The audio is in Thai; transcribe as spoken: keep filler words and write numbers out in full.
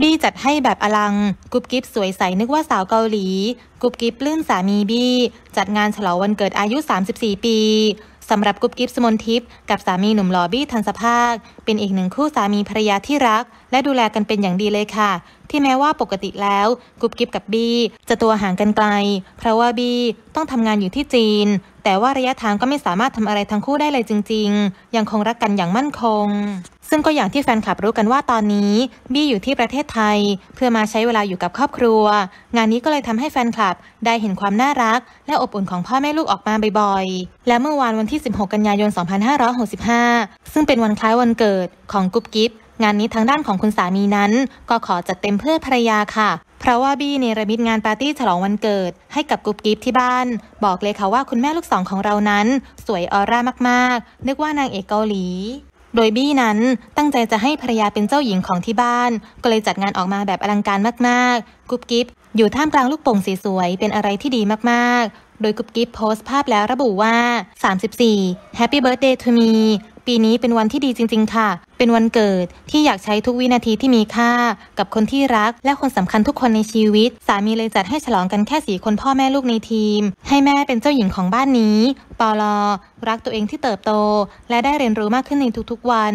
บี้จัดให้แบบอลังกุ๊บกิ๊บสวยใสนึกว่าสาวเกาหลีกุ๊บกิ๊บปลื้มสามีบี้จัดงานฉลองวันเกิดอายุสามสิบสี่ปีสำหรับกุ๊บกิ๊บสมนทิพย์กับสามีหนุ่มหล่อบี้ทันสภาคเป็นอีกหนึ่งคู่สามีภรรยาที่รักและดูแลกันเป็นอย่างดีเลยค่ะที่แม้ว่าปกติแล้วกุ๊บกิ๊บกับบี้จะตัวห่างกันไกลเพราะว่าบี้ต้องทำงานอยู่ที่จีนแต่ว่าระยะทางก็ไม่สามารถทำอะไรทั้งคู่ได้เลยจริงๆยังคงรักกันอย่างมั่นคงซึ่งก็อย่างที่แฟนคลับรู้กันว่าตอนนี้บี้อยู่ที่ประเทศไทยเพื่อมาใช้เวลาอยู่กับครอบครัวงานนี้ก็เลยทำให้แฟนคลับได้เห็นความน่ารักและอบอุ่นของพ่อแม่ลูกออกมาบ่อยๆและเมื่อวานวันที่สิบหกกันยายนสองพันห้าร้อยหกสิบห้าซึ่งเป็นวันคล้ายวันเกิดของกุ๊บกิ๊บงานนี้ทางด้านของคุณสามีนั้นก็ขอจัดเต็มเพื่อภรรยาค่ะเพราะว่าบี้เนรมิตงานปาร์ตี้ฉลองวันเกิดให้กับกุ๊บกิ๊บที่บ้านบอกเลยค่ะว่าคุณแม่ลูกสองของเรานั้นสวยออร่ามากๆนึกว่านางเอกเกาหลีโดยบี้นั้นตั้งใจจะให้ภรรยาเป็นเจ้าหญิงของที่บ้านก็เลยจัดงานออกมาแบบอลังการมากๆกุ๊บกิ๊บอยู่ท่ามกลางลูกโป่งสีสวยเป็นอะไรที่ดีมากๆโดยกุ๊บกิ๊บโพสต์ภาพแล้วระบุว่าสามสิบสี่ Happy Birthday to me ปีนี้เป็นวันที่ดีจริงๆค่ะเป็นวันเกิดที่อยากใช้ทุกวินาทีที่มีค่ากับคนที่รักและคนสำคัญทุกคนในชีวิตสามีเลยจัดให้ฉลองกันแค่สี่คนพ่อแม่ลูกในทีมให้แม่เป็นเจ้าหญิงของบ้านนี้ปอลอรักตัวเองที่เติบโตและได้เรียนรู้มากขึ้นในทุกๆวัน